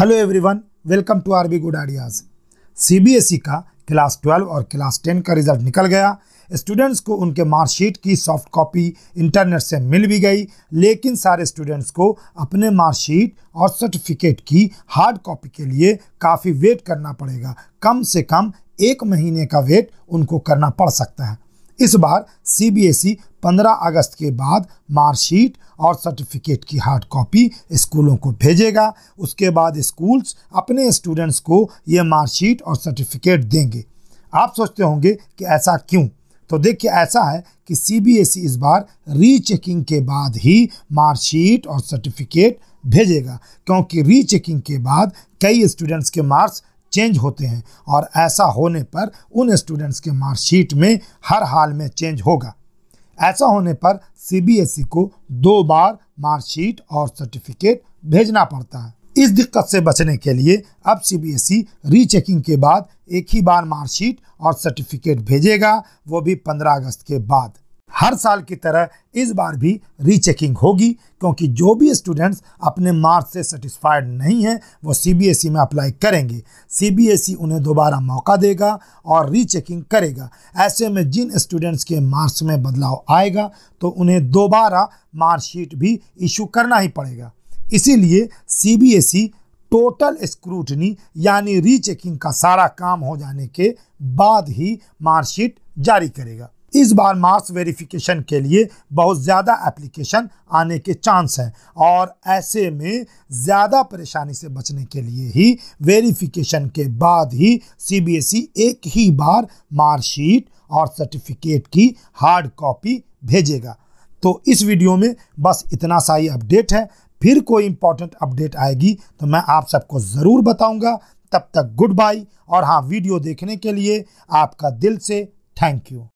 Hello everyone, welcome to R B good ideas. CBSE का class 12 और class 10 का रिजल्ट निकल गया। स्टूडेंट्स को उनके मार्कशीट की सॉफ्ट कॉपी इंटरनेट से मिल भी गई, लेकिन सारे स्टूडेंट्स को अपने मार्कशीट और सर्टिफिकेट की हार्ड कॉपी के लिए काफ़ी वेट करना पड़ेगा। कम से कम एक महीने का वेट उनको करना पड़ सकता है। इस बार सीबीएसई 15 अगस्त के बाद मार्कशीट और सर्टिफिकेट की हार्ड कॉपी स्कूलों को भेजेगा। उसके बाद स्कूल्स अपने स्टूडेंट्स को ये मार्कशीट और सर्टिफिकेट देंगे। आप सोचते होंगे कि ऐसा क्यों? तो देखिए, ऐसा है कि सीबीएसई इस बार रीचेकिंग के बाद ही मार्कशीट और सर्टिफिकेट भेजेगा, क्योंकि रीचेकिंग के बाद कई स्टूडेंट्स के मार्क्स चेंज होते हैं और ऐसा होने पर उन स्टूडेंट्स के मार्कशीट में हर हाल में चेंज होगा। ऐसा होने पर सीबीएसई को 2 बार मार्कशीट और सर्टिफिकेट भेजना पड़ता है। इस दिक्कत से बचने के लिए अब सीबीएसई रीचेकिंग के बाद एक ही बार मार्कशीट और सर्टिफिकेट भेजेगा, वो भी 15 अगस्त के बाद। हर साल की तरह इस बार भी रीचेकिंग होगी, क्योंकि जो भी स्टूडेंट्स अपने मार्क्स से सेटिस्फाइड नहीं हैं वो सीबीएसई में अप्लाई करेंगे। सीबीएसई उन्हें दोबारा मौका देगा और रीचेकिंग करेगा। ऐसे में जिन स्टूडेंट्स के मार्क्स में बदलाव आएगा तो उन्हें दोबारा मार्कशीट भी इशू करना ही पड़ेगा। इसीलिए सीबीएसई टोटल स्क्रूटनी यानी रीचेकिंग का सारा काम हो जाने के बाद ही मार्कशीट जारी करेगा। इस बार मार्क्स वेरिफिकेशन के लिए बहुत ज़्यादा एप्लीकेशन आने के चांस हैं और ऐसे में ज़्यादा परेशानी से बचने के लिए ही वेरिफिकेशन के बाद ही सीबीएसई एक ही बार मार्कशीट और सर्टिफिकेट की हार्ड कॉपी भेजेगा। तो इस वीडियो में बस इतना सा ही अपडेट है। फिर कोई इम्पोर्टेंट अपडेट आएगी तो मैं आप सबको ज़रूर बताऊँगा। तब तक गुड बाय, और हाँ, वीडियो देखने के लिए आपका दिल से थैंक यू।